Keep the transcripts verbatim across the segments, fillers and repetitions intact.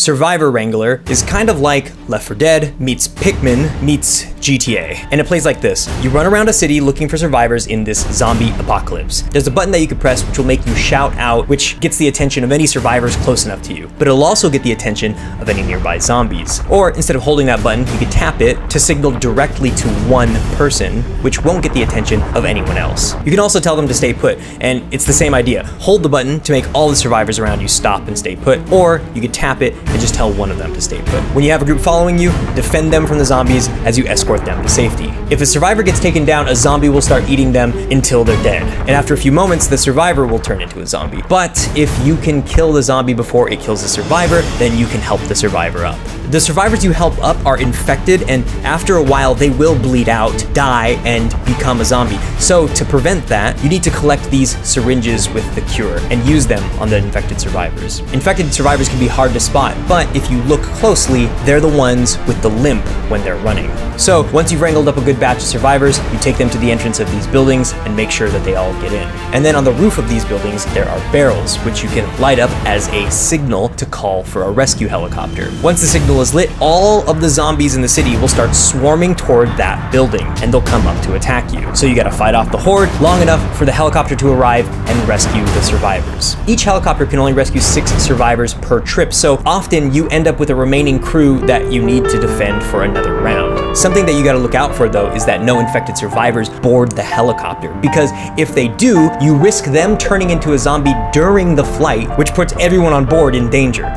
Survivor Wrangler is kind of like Left four Dead meets Pikmin meets G T A. And it plays like this. You run around a city looking for survivors in this zombie apocalypse. There's a button that you can press which will make you shout out, which gets the attention of any survivors close enough to you. But it'll also get the attention of any nearby zombies. Or instead of holding that button, you can tap it to signal directly to one person, which won't get the attention of anyone else. You can also tell them to stay put, and it's the same idea. Hold the button to make all the survivors around you stop and stay put, or you could tap it and just tell one of them to stay put. When you have a group following you, defend them from the zombies as you escort them to safety. If a survivor gets taken down, a zombie will start eating them until they're dead. And after a few moments, the survivor will turn into a zombie. But if you can kill the zombie before it kills the survivor, then you can help the survivor up. The survivors you help up are infected, and after a while, they will bleed out, die, and become a zombie. So to prevent that, you need to collect these syringes with the cure and use them on the infected survivors. Infected survivors can be hard to spot, but if you look closely, they're the ones with the limp when they're running. So once you've wrangled up a good batch of survivors, you take them to the entrance of these buildings and make sure that they all get in. And then on the roof of these buildings, there are barrels, which you can light up as a signal to call for a rescue helicopter. Once the signal is lit, all of the zombies in the city will start swarming toward that building, and they'll come up to attack you. So you gotta fight off the horde long enough for the helicopter to arrive and rescue the survivors. Each helicopter can only rescue six survivors per trip, so often you end up with a remaining crew that you need to defend for another round. Something that you gotta look out for, though, is that no infected survivors board the helicopter, because if they do, you risk them turning into a zombie during the flight, which puts everyone on board in danger.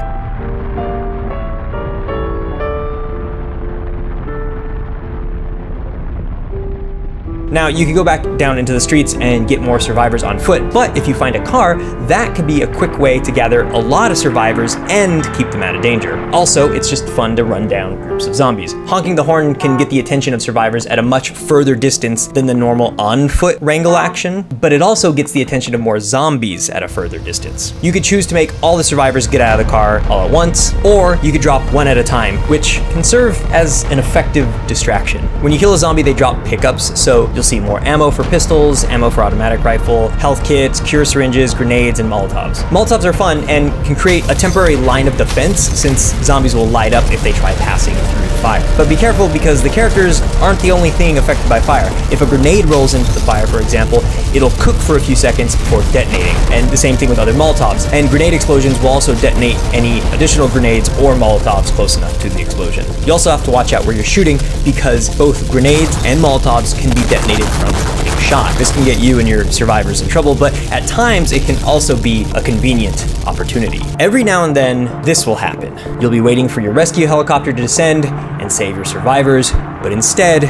Now, you can go back down into the streets and get more survivors on foot, but if you find a car, that could be a quick way to gather a lot of survivors and keep them out of danger. Also, it's just fun to run down groups of zombies. Honking the horn can get the attention of survivors at a much further distance than the normal on-foot wrangle action, but it also gets the attention of more zombies at a further distance. You could choose to make all the survivors get out of the car all at once, or you could drop one at a time, which can serve as an effective distraction. When you kill a zombie, they drop pickups, so you'll see more ammo for pistols, ammo for automatic rifle, health kits, cure syringes, grenades, and Molotovs. Molotovs are fun and can create a temporary line of defense since zombies will light up if they try passing through the fire. But be careful because the characters aren't the only thing affected by fire. If a grenade rolls into the fire, for example, it'll cook for a few seconds before detonating. And the same thing with other Molotovs. And grenade explosions will also detonate any additional grenades or Molotovs close enough to the explosion. You also have to watch out where you're shooting because both grenades and Molotovs can be detonated from a big shot. This can get you and your survivors in trouble, but at times it can also be a convenient opportunity. Every now and then, this will happen. You'll be waiting for your rescue helicopter to descend and save your survivors, but instead,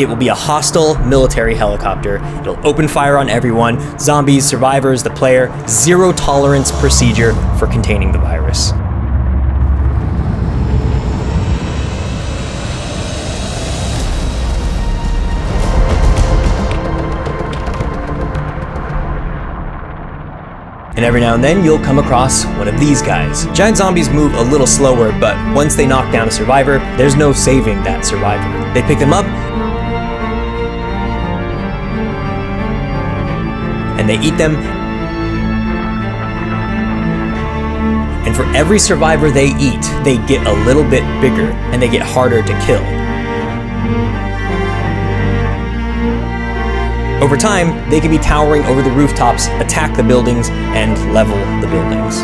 it will be a hostile military helicopter. It'll open fire on everyone, zombies, survivors, the player, zero tolerance procedure for containing the virus. And every now and then, you'll come across one of these guys. Giant zombies move a little slower, but once they knock down a survivor, there's no saving that survivor. They pick them up, and they eat them, and for every survivor they eat, they get a little bit bigger, and they get harder to kill. Over time, they can be towering over the rooftops, attack the buildings, and level the buildings.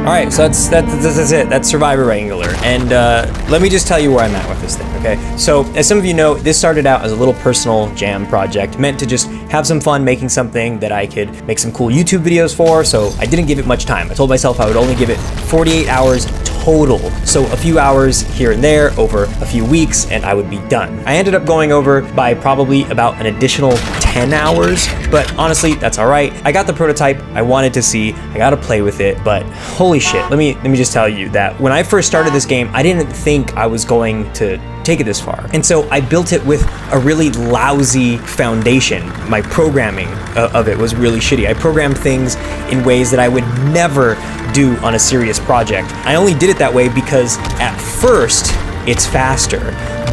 All right, so that's, that's, that's it. That's Survivor Wrangler. And uh, let me just tell you where I'm at with this thing, okay? So as some of you know, this started out as a little personal jam project meant to just have some fun making something that I could make some cool YouTube videos for, so I didn't give it much time. I told myself I would only give it forty-eight hours total. So a few hours here and there over a few weeks and I would be done. I ended up going over by probably about an additional ten hours, but honestly, that's all right. I got the prototype I wanted to see. I got to play with it, but holy shit. Let me, let me just tell you that when I first started this game, I didn't think I was going to take it this far. And so I built it with a really lousy foundation. My programming of it was really shitty. I programmed things in ways that I would never do on a serious project. I only did it that way because at first it's faster,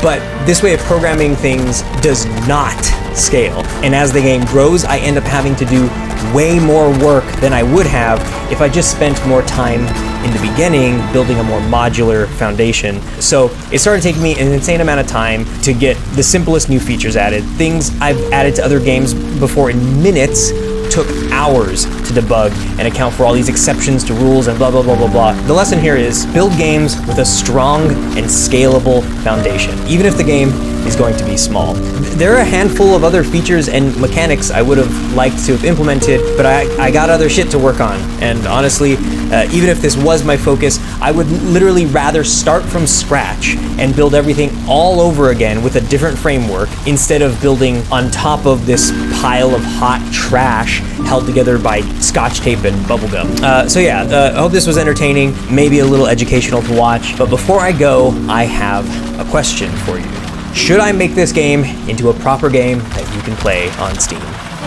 but this way of programming things does not scale. And as the game grows, I end up having to do way more work than I would have if I just spent more time in the beginning building a more modular foundation. So it started taking me an insane amount of time to get the simplest new features added. Things I've added to other games before in minutes took hours to debug and account for all these exceptions to rules and blah, blah, blah, blah, blah. The lesson here is build games with a strong and scalable foundation, even if the game is going to be small. There are a handful of other features and mechanics I would have liked to have implemented, but I, I got other shit to work on. And honestly, uh, even if this was my focus, I would literally rather start from scratch and build everything all over again with a different framework instead of building on top of this pile of hot trash held together by scotch tape and bubblegum. Uh, so yeah, uh, I hope this was entertaining, maybe a little educational to watch, but before I go, I have a question for you. Should I make this game into a proper game that you can play on Steam?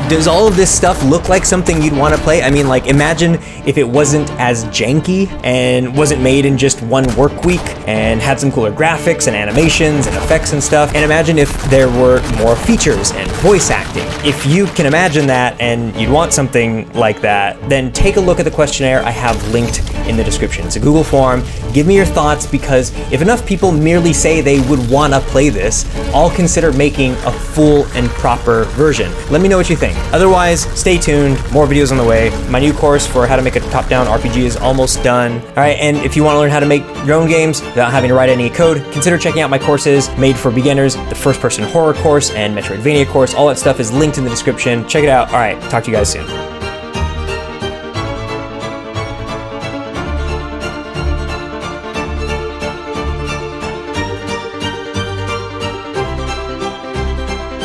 Does all of this stuff look like something you'd want to play? I mean, like, imagine if it wasn't as janky and wasn't made in just one work week and had some cooler graphics and animations and effects and stuff. And imagine if there were more features and voice acting. If you can imagine that and you'd want something like that, then take a look at the questionnaire I have linked in the description. It's a Google form. Give me your thoughts, because if enough people merely say they would want to play this, I'll consider making a full and proper version. Let me know what you think. Otherwise, stay tuned, more videos on the way. My new course for how to make a top-down R P G is almost done. All right, and if you want to learn how to make your own games without having to write any code, consider checking out my courses made for beginners, the first-person horror course and Metroidvania course. All that stuff is linked in the description. Check it out. All right, talk to you guys soon.